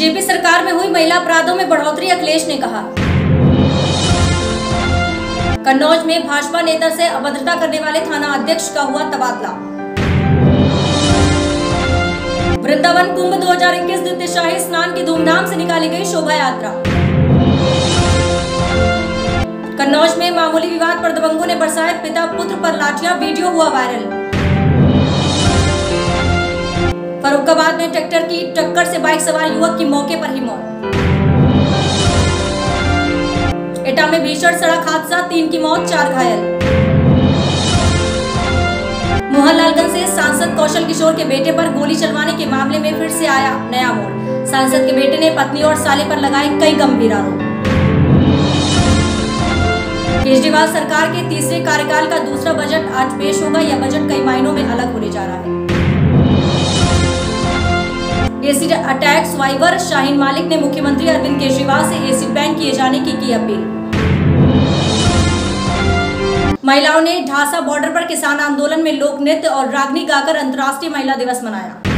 BJP सरकार में हुई महिला अपराधों में बढ़ोतरी, अखिलेश ने कहा। कन्नौज में भाजपा नेता से अभद्रता करने वाले थाना अध्यक्ष का हुआ तबादला। वृंदावन कुंभ 2021 द्वितीय स्नान की धूमधाम से निकाली गई शोभा यात्रा। कन्नौज में मामूली विवाद पर दबंगों ने बरसाए पिता पुत्र पर लाठियां, वीडियो हुआ वायरल। फरुखाबाद में ट्रैक्टर की टक्कर से बाइक सवार युवक की मौके पर ही मौत। एटा में भीषण सड़क हादसा, 3 की मौत, 4 घायल। लालगंज से सांसद कौशल किशोर के बेटे पर गोली चलवाने के मामले में फिर से आया नया मोड़। सांसद के बेटे ने पत्नी और साले पर लगाए कई गंभीर आरोप। केजरीवाल सरकार के तीसरे कार्यकाल का दूसरा बजट आज पेश होगा। यह बजट कई मायनों में अलग होने जा रहा है। एसिड अटैक स्वाइवर शाहीन मालिक ने मुख्यमंत्री अरविंद केजरीवाल से एसिड बैन किए जाने की अपील। महिलाओं ने ढासा बॉर्डर पर किसान आंदोलन में लोक नृत्य और रागनी गाकर अंतर्राष्ट्रीय महिला दिवस मनाया।